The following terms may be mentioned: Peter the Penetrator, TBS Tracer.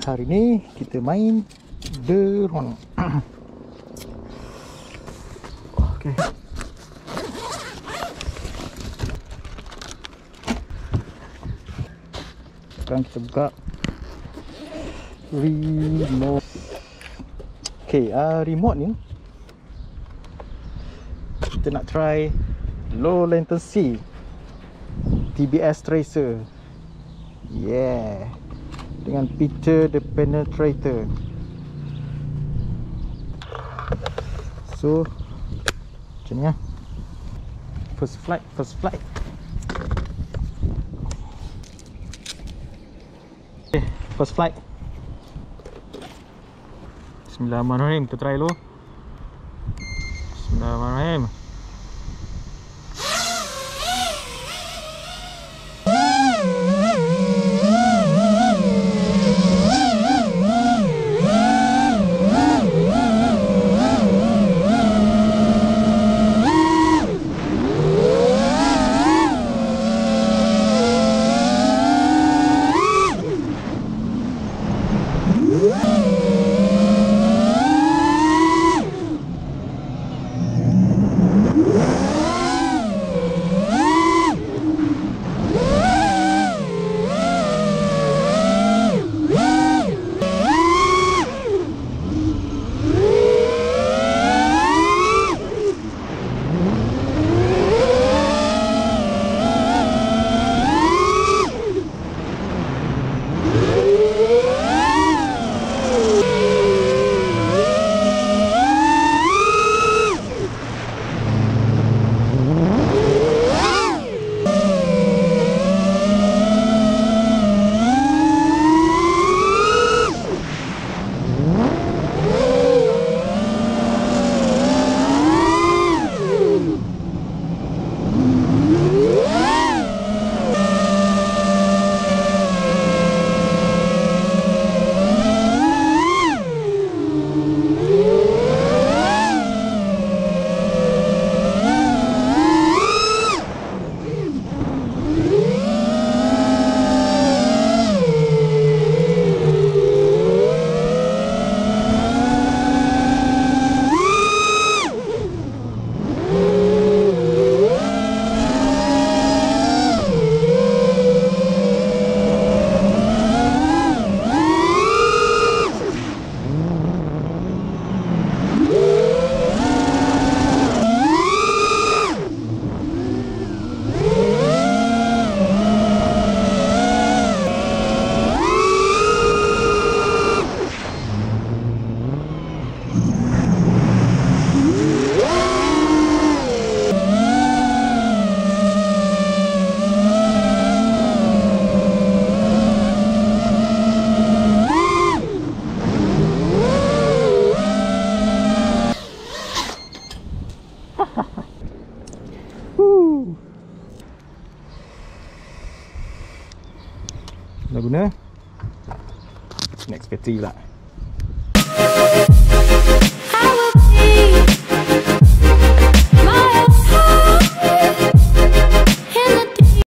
Hari ini kita main drone. Oke. Sekarang kita buka remote. Oke, remote ni kita nak try low latency TBS Tracer. Yeah, dengan Peter the Penetrator. So macam ni lah. First flight. Okay, first flight. Bismillahirrahmanirrahim. Kita try dulu. Bismillahirrahmanirrahim. Dah guna. Next battery pula.